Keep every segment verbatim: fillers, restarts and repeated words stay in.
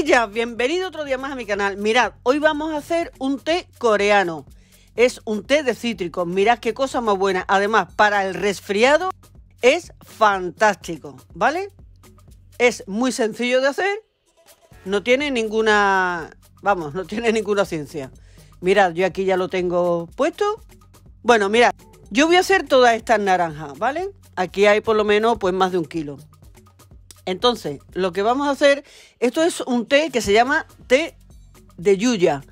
Chiquillas, bienvenido otro día más a mi canal. Mirad, hoy vamos a hacer un té coreano. Es un té de cítricos, mirad qué cosa más buena. Además, para el resfriado es fantástico, ¿vale? Es muy sencillo de hacer, no tiene ninguna... Vamos, no tiene ninguna ciencia. Mirad, yo aquí ya lo tengo puesto. Bueno, mirad, yo voy a hacer todas estas naranjas, ¿vale? Aquí hay por lo menos pues más de un kilo. Entonces, lo que vamos a hacer, esto es un té que se llama té de Yuja.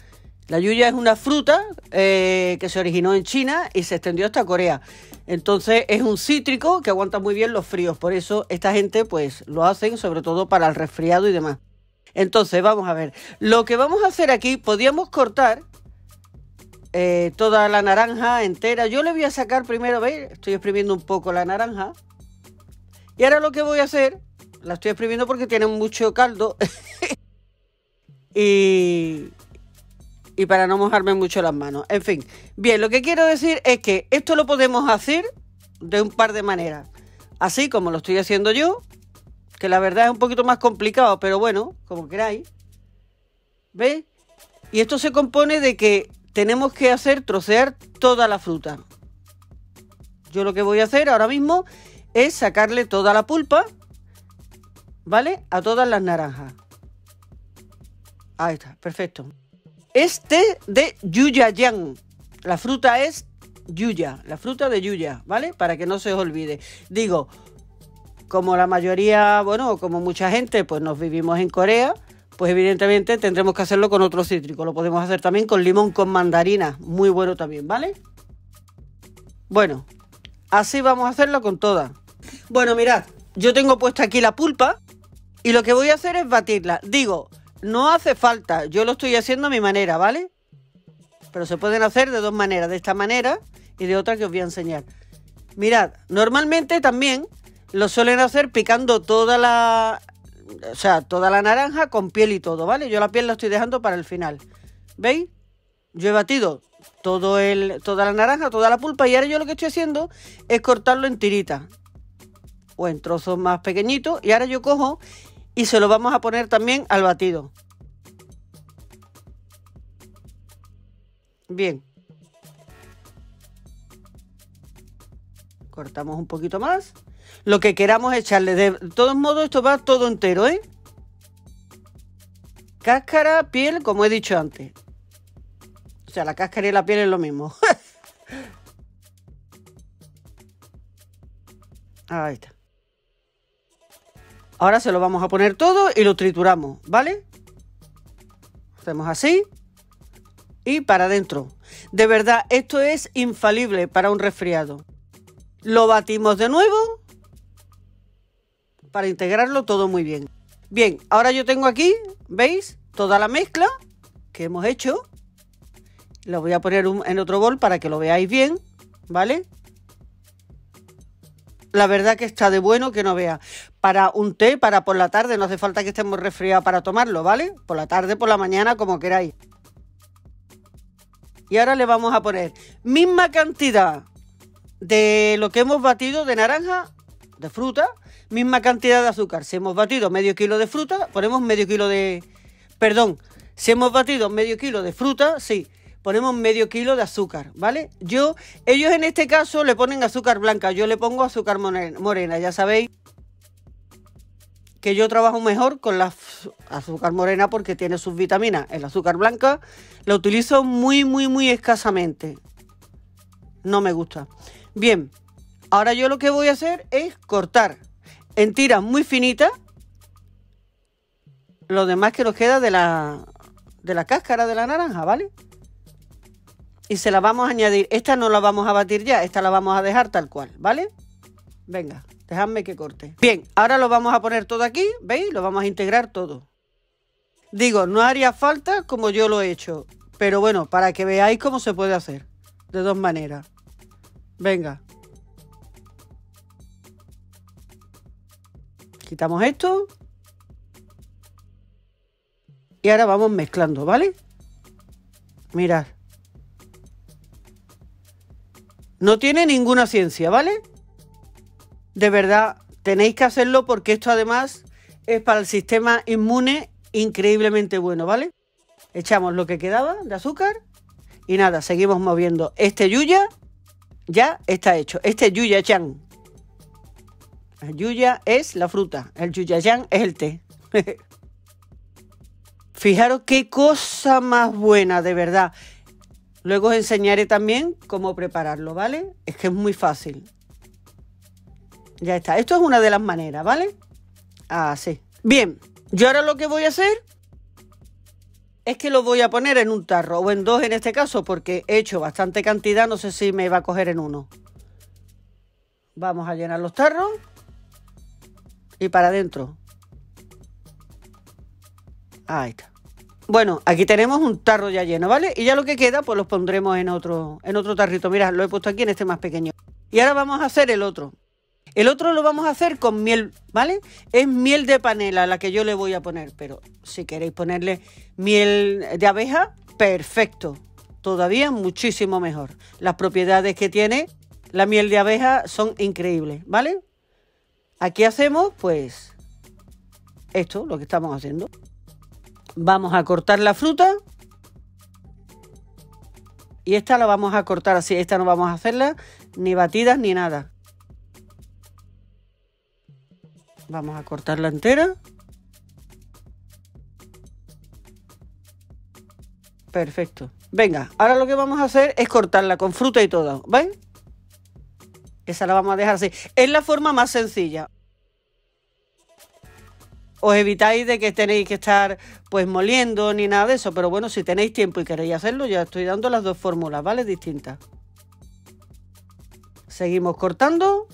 La Yuja es una fruta eh, que se originó en China y se extendió hasta Corea. Entonces, es un cítrico que aguanta muy bien los fríos. Por eso, esta gente pues lo hacen, sobre todo para el resfriado y demás. Entonces, vamos a ver. Lo que vamos a hacer aquí, podríamos cortar eh, toda la naranja entera. Yo le voy a sacar primero, ¿veis? Estoy exprimiendo un poco la naranja. Y ahora lo que voy a hacer... La estoy exprimiendo porque tiene mucho caldo y, y para no mojarme mucho las manos. En fin, bien, lo que quiero decir es que esto lo podemos hacer de un par de maneras. Así como lo estoy haciendo yo, que la verdad es un poquito más complicado, pero bueno, como queráis. ¿Veis? Y esto se compone de que tenemos que hacer trocear toda la fruta. Yo lo que voy a hacer ahora mismo es sacarle toda la pulpa, ¿vale? A todas las naranjas. Ahí está, perfecto. Este de Yuja Wang. La fruta es Yuja, la fruta de Yuja, ¿vale? Para que no se os olvide. Digo, como la mayoría, bueno, como mucha gente, pues nos vivimos en Corea, pues evidentemente tendremos que hacerlo con otro cítrico. Lo podemos hacer también con limón, con mandarina. Muy bueno también, ¿vale? Bueno, así vamos a hacerlo con todas. Bueno, mirad, yo tengo puesta aquí la pulpa. Y lo que voy a hacer es batirla. Digo, no hace falta, yo lo estoy haciendo a mi manera, ¿vale? Pero se pueden hacer de dos maneras, de esta manera y de otra que os voy a enseñar. Mirad, normalmente también lo suelen hacer picando toda la, o sea, toda la naranja con piel y todo, ¿vale? Yo la piel la estoy dejando para el final. ¿Veis? Yo he batido todo el, toda la naranja, toda la pulpa y ahora yo lo que estoy haciendo es cortarlo en tiritas o en trozos más pequeñitos y ahora yo cojo y se lo vamos a poner también al batido. Bien. Cortamos un poquito más. Lo que queramos echarle. De todos modos, esto va todo entero, ¿eh? Cáscara, piel, como he dicho antes. O sea, la cáscara y la piel es lo mismo. Ahí está. Ahora se lo vamos a poner todo y lo trituramos, ¿vale? Hacemos así y para adentro. De verdad, esto es infalible para un resfriado. Lo batimos de nuevo para integrarlo todo muy bien. Bien, ahora yo tengo aquí, ¿veis? Toda la mezcla que hemos hecho. Lo voy a poner en otro bol para que lo veáis bien, ¿vale? La verdad que está de bueno que no vea. Para un té, para por la tarde, no hace falta que estemos resfriados para tomarlo, ¿vale? Por la tarde, por la mañana, como queráis. Y ahora le vamos a poner misma cantidad de lo que hemos batido de naranja, de fruta, misma cantidad de azúcar. Si hemos batido medio kilo de fruta, ponemos medio kilo de... Perdón, si hemos batido medio kilo de fruta, sí... Ponemos medio kilo de azúcar, ¿vale? Yo, ellos en este caso le ponen azúcar blanca, yo le pongo azúcar morena. Ya sabéis que yo trabajo mejor con la azúcar morena porque tiene sus vitaminas. El azúcar blanca la utilizo muy, muy, muy escasamente. No me gusta. Bien, ahora yo lo que voy a hacer es cortar en tiras muy finitas lo demás que nos queda de la, de la cáscara de la naranja, ¿vale? Y se la vamos a añadir. Esta no la vamos a batir ya. Esta la vamos a dejar tal cual, ¿vale? Venga, dejadme que corte. Bien, ahora lo vamos a poner todo aquí. ¿Veis? Lo vamos a integrar todo. Digo, no haría falta como yo lo he hecho. Pero bueno, para que veáis cómo se puede hacer. De dos maneras. Venga. Quitamos esto. Y ahora vamos mezclando, ¿vale? Mirad. No tiene ninguna ciencia, ¿vale? De verdad, tenéis que hacerlo porque esto además es para el sistema inmune increíblemente bueno, ¿vale? Echamos lo que quedaba de azúcar y nada, seguimos moviendo. Este Yuja ya está hecho. Este Yuja Cheong. El Yuja es la fruta, el Yuja Cheong es el té. Fijaros qué cosa más buena, de verdad. Luego os enseñaré también cómo prepararlo, ¿vale? Es que es muy fácil. Ya está. Esto es una de las maneras, ¿vale? Así. Bien, yo ahora lo que voy a hacer es que lo voy a poner en un tarro, o en dos en este caso, porque he hecho bastante cantidad, no sé si me va a coger en uno. Vamos a llenar los tarros y para adentro. Ahí está. Bueno, aquí tenemos un tarro ya lleno, ¿vale? Y ya lo que queda, pues los pondremos en otro, en otro tarrito. Mirad, lo he puesto aquí en este más pequeño. Y ahora vamos a hacer el otro. El otro lo vamos a hacer con miel, ¿vale? Es miel de panela la que yo le voy a poner, pero si queréis ponerle miel de abeja, perfecto. Todavía muchísimo mejor. Las propiedades que tiene la miel de abeja son increíbles, ¿vale? Aquí hacemos, pues, esto, lo que estamos haciendo. Vamos a cortar la fruta. Y esta la vamos a cortar así. Esta no vamos a hacerla ni batidas ni nada. Vamos a cortarla entera. Perfecto. Venga, ahora lo que vamos a hacer es cortarla con fruta y todo, ¿veis? Esa la vamos a dejar así. Es la forma más sencilla. Os evitáis de que tenéis que estar pues moliendo ni nada de eso. Pero bueno, si tenéis tiempo y queréis hacerlo, ya estoy dando las dos fórmulas, ¿vale? Distintas. Seguimos cortando.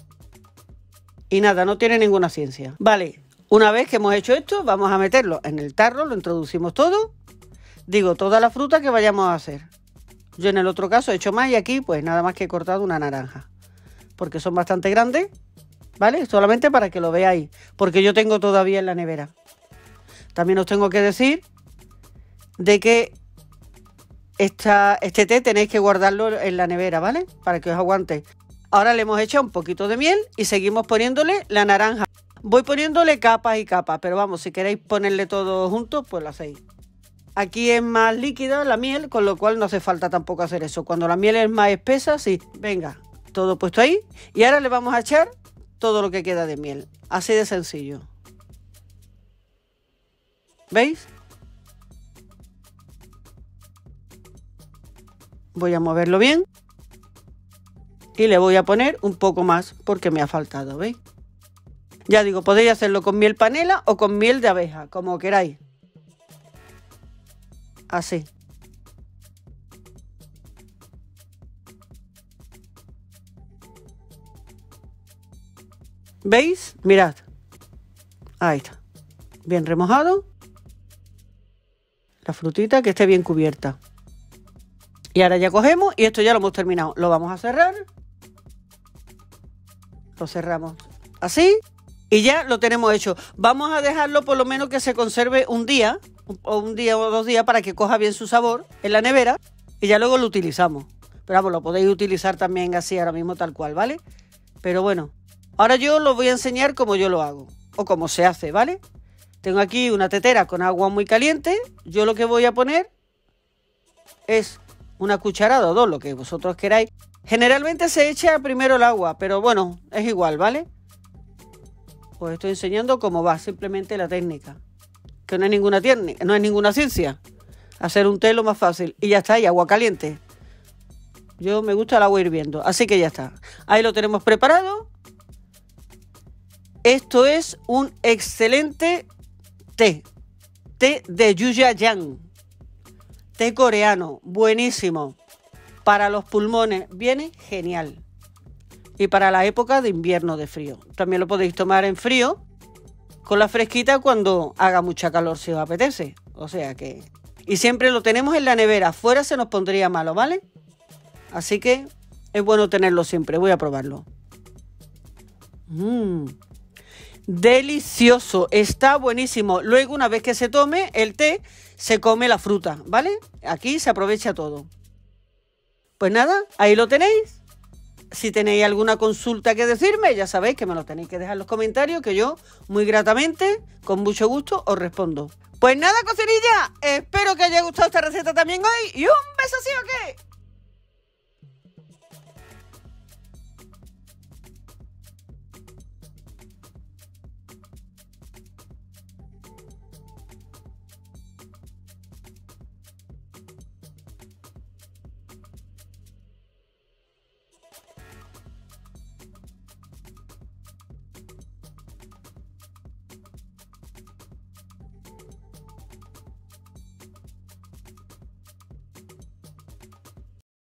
Y nada, no tiene ninguna ciencia. Vale, una vez que hemos hecho esto, vamos a meterlo en el tarro, lo introducimos todo. Digo, toda la fruta que vayamos a hacer. Yo en el otro caso he hecho más y aquí pues nada más que he cortado una naranja. Porque son bastante grandes, ¿vale? Solamente para que lo veáis, porque yo tengo todavía en la nevera. También os tengo que decir de que esta, este té tenéis que guardarlo en la nevera, ¿vale? Para que os aguante. Ahora le hemos echado un poquito de miel y seguimos poniéndole la naranja. Voy poniéndole capas y capas, pero vamos, si queréis ponerle todo junto, pues lo hacéis. Aquí es más líquida la miel, con lo cual no hace falta tampoco hacer eso. Cuando la miel es más espesa, sí. Venga, todo puesto ahí. Y ahora le vamos a echar todo lo que queda de miel. Así de sencillo. ¿Veis? Voy a moverlo bien. Y le voy a poner un poco más porque me ha faltado, ¿veis? Ya digo, podéis hacerlo con miel panela o con miel de abeja, como queráis. Así. ¿Veis? Mirad. Ahí está. Bien remojado. La frutita que esté bien cubierta. Y ahora ya cogemos y esto ya lo hemos terminado. Lo vamos a cerrar. Lo cerramos así y ya lo tenemos hecho. Vamos a dejarlo por lo menos que se conserve un día o un día o dos días para que coja bien su sabor en la nevera y ya luego lo utilizamos. Pero vamos, lo podéis utilizar también así ahora mismo tal cual, ¿vale? Pero bueno, ahora yo os voy a enseñar cómo yo lo hago o cómo se hace, ¿vale? Tengo aquí una tetera con agua muy caliente. Yo lo que voy a poner es una cucharada o dos, lo que vosotros queráis. Generalmente se echa primero el agua, pero bueno, es igual, ¿vale? Os estoy enseñando cómo va, simplemente la técnica. Que no es ninguna técnica, no es ninguna ciencia. Hacer un té es lo más fácil. Y ya está, y agua caliente. Yo me gusta el agua hirviendo, así que ya está. Ahí lo tenemos preparado. Esto es un excelente té. Té de Yuja Wang. Té coreano, buenísimo. Para los pulmones viene genial. Y para la época de invierno de frío. También lo podéis tomar en frío, con la fresquita cuando haga mucha calor si os apetece. O sea que... Y siempre lo tenemos en la nevera. Fuera se nos pondría malo, ¿vale? Así que es bueno tenerlo siempre. Voy a probarlo. Mmm. Delicioso. Está buenísimo. Luego una vez que se tome el té, se come la fruta, ¿vale? Aquí se aprovecha todo. Pues nada, ahí lo tenéis. Si tenéis alguna consulta que decirme, ya sabéis que me lo tenéis que dejar en los comentarios, que yo muy gratamente, con mucho gusto, os respondo. Pues nada, cocinilla, espero que haya gustado esta receta también hoy y un beso, ¿sí o qué?